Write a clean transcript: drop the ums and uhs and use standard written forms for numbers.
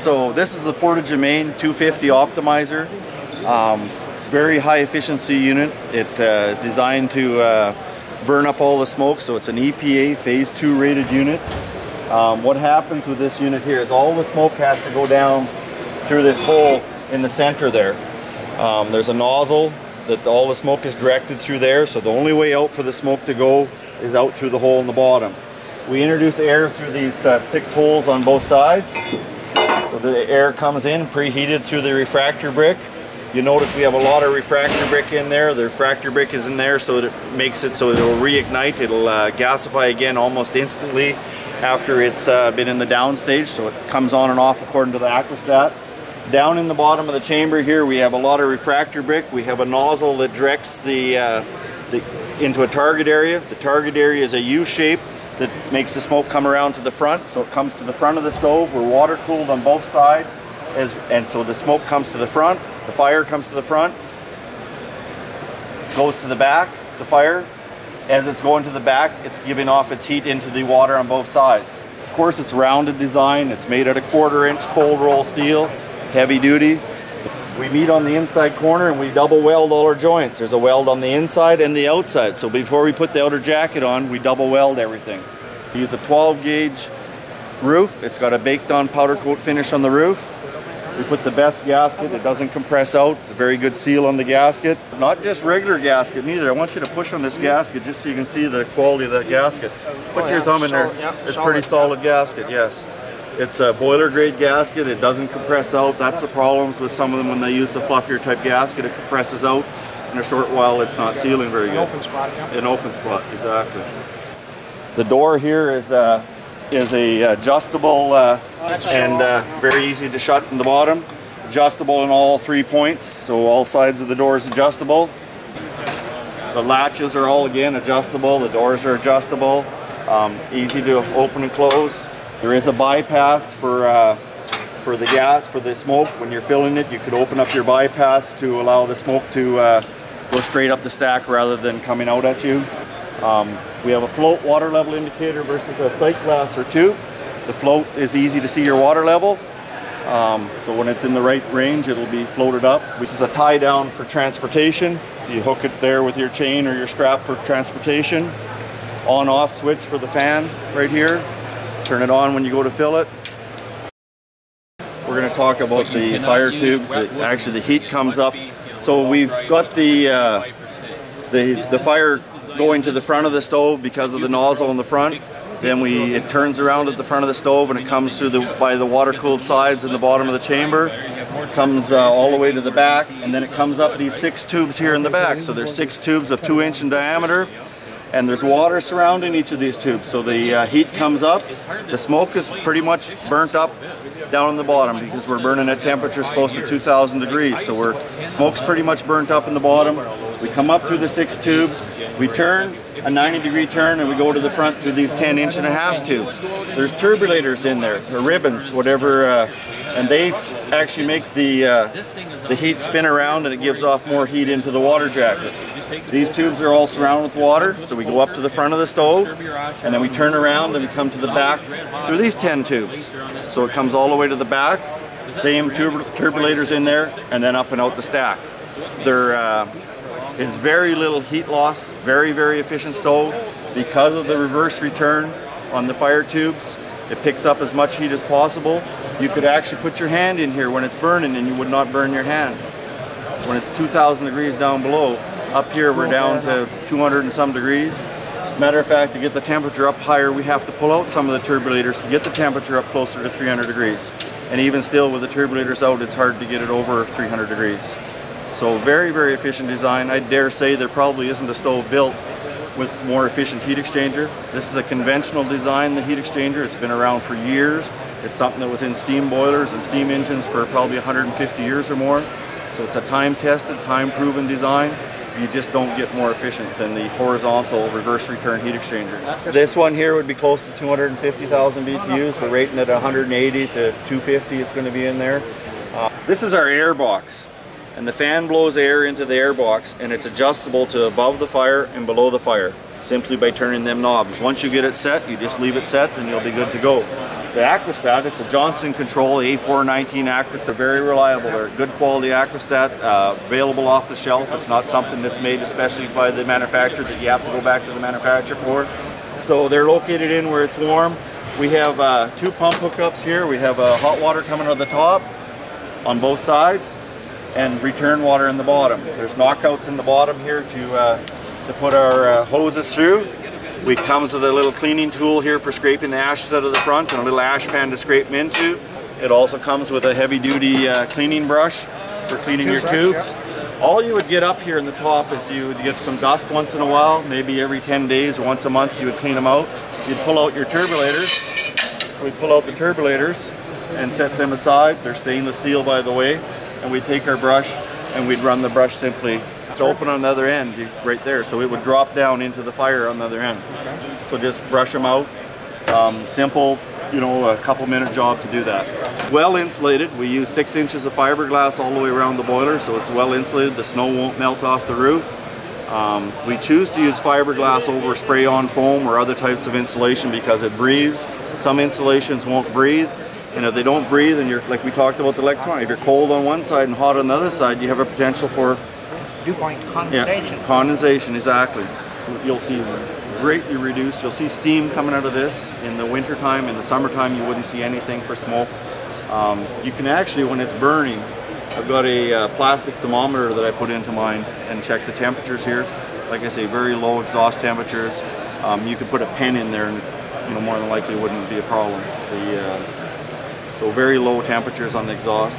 So this is the Portage and Main 250 optimizer, very high efficiency unit. It is designed to burn up all the smoke, so it's an EPA phase 2 rated unit. What happens with this unit here is all the smoke has to go down through this hole in the center there. There's a nozzle that all the smoke is directed through there, so the only way out for the smoke to go is out through the hole in the bottom. We introduce air through these 6 holes on both sides. So the air comes in preheated through the refractor brick. You notice we have a lot of refractor brick in there. The refractor brick is in there, so it makes it so it'll reignite. It'll gasify again almost instantly after it's been in the down stage. So it comes on and off according to the Aquastat. Down in the bottom of the chamber here, we have a lot of refractor brick. We have a nozzle that directs into a target area. The target area is a U shape that makes the smoke come around to the front, so it comes to the front of the stove. We're water cooled on both sides, and so the smoke comes to the front, the fire comes to the front, goes to the back, the fire. As it's going to the back, it's giving off its heat into the water on both sides. Of course, it's rounded design, it's made out of 1/4-inch cold roll steel, heavy duty. We meet on the inside corner and we double weld all our joints. There's a weld on the inside and the outside. So before we put the outer jacket on, we double weld everything. We use a 12-gauge roof. It's got a baked-on powder coat finish on the roof. We put the best gasket. It doesn't compress out. It's a very good seal on the gasket. Not just regular gasket, neither. I want you to push on this gasket just so you can see the quality of that gasket. Put your thumb in there. It's pretty solid gasket, yes. It's a boiler grade gasket, it doesn't compress out. That's the problems with some of them when they use the fluffier type gasket. It compresses out in a short while, it's not sealing very good. An open spot, yeah. An open spot, exactly. The door here is a adjustable very easy to shut in the bottom. Adjustable in all 3 points, so all sides of the door is adjustable. The latches are all again adjustable, the doors are adjustable, easy to open and close. There is a bypass for the smoke. When you're filling it, you could open up your bypass to allow the smoke to go straight up the stack rather than coming out at you. We have a float water level indicator versus a sight glass or 2. The float is easy to see your water level. So when it's in the right range, it'll be floated up. This is a tie down for transportation. You hook it there with your chain or your strap for transportation. On off switch for the fan right here. Turn it on when you go to fill it. We're going to talk about the fire tubes. Actually, the heat comes up. So we've got the fire going to the front of the stove because of the nozzle in the front. Then it turns around at the front of the stove and it comes through by the water-cooled sides in the bottom of the chamber. It comes all the way to the back, and then it comes up these 6 tubes here in the back. So there's 6 tubes of 2-inch in diameter. And there's water surrounding each of these tubes, so the heat comes up. The smoke is pretty much burnt up down in the bottom because we're burning at temperatures close to 2,000 degrees. So smoke's pretty much burnt up in the bottom. We come up through the 6 tubes, we turn a 90-degree turn, and we go to the front through these 10-inch-and-a-half tubes. There's turbulators in there, or ribbons, whatever, and they actually make the heat spin around, and it gives off more heat into the water jacket. These tubes are all surrounded with water, so we go up to the front of the stove, and then we turn around and we come to the back through these 10 tubes. So it comes all the way to the back, same turbulators in there, and then up and out the stack. There is very little heat loss, very, very efficient stove. Because of the reverse return on the fire tubes, it picks up as much heat as possible. You could actually put your hand in here when it's burning and you would not burn your hand. When it's 2,000 degrees down below, up here we're down to 200 and some degrees. Matter of fact, to get the temperature up higher, we have to pull out some of the turbulators to get the temperature up closer to 300 degrees. And even still with the turbulators out, it's hard to get it over 300 degrees. So very, very efficient design. I dare say there probably isn't a stove built with more efficient heat exchanger. This is a conventional design, the heat exchanger. It's been around for years. It's something that was in steam boilers and steam engines for probably 150 years or more. So it's a time-tested, time-proven design. You just don't get more efficient than the horizontal reverse return heat exchangers. This one here would be close to 250,000 BTUs. We're rating it 180 to 250, it's going to be in there. This is our air box, and the fan blows air into the air box, and it's adjustable to above the fire and below the fire simply by turning them knobs. Once you get it set, you just leave it set and you'll be good to go. The Aquastat, it's a Johnson Control A419 Aquastat, very reliable. They're good quality Aquastat, available off the shelf. It's not something that's made especially by the manufacturer that you have to go back to the manufacturer for. So they're located in where it's warm. We have two pump hookups here. We have hot water coming out of the top on both sides and return water in the bottom. There's knockouts in the bottom here to put our hoses through. It comes with a little cleaning tool here for scraping the ashes out of the front and a little ash pan to scrape them into. It also comes with a heavy duty cleaning brush for cleaning your tubes. All you would get up here in the top is you would get some dust once in a while, maybe every 10 days or once a month you would clean them out. You'd pull out your turbulators. So we pull out the turbulators and set them aside. They're stainless steel, by the way. And we take our brush and we'd run the brush simply. It's open on the other end, right there, so it would drop down into the fire on the other end. Okay. So just brush them out. Simple, you know, a couple-minute job to do that. Well insulated. We use 6 inches of fiberglass all the way around the boiler, so it's well insulated. The snow won't melt off the roof. We choose to use fiberglass over spray-on foam or other types of insulation because it breathes. Some insulations won't breathe. And if they don't breathe, and you're, like we talked about the electronic, if you're cold on one side and hot on the other side, you have a potential for dew point condensation. Yeah, condensation, exactly. You'll see greatly reduced. You'll see steam coming out of this in the wintertime. In the summertime, you wouldn't see anything for smoke. You can actually, when it's burning, I've got a plastic thermometer that I put into mine and check the temperatures here. Like I say, very low exhaust temperatures. You could put a pen in there, and you know, more than likely wouldn't be a problem. So very low temperatures on the exhaust.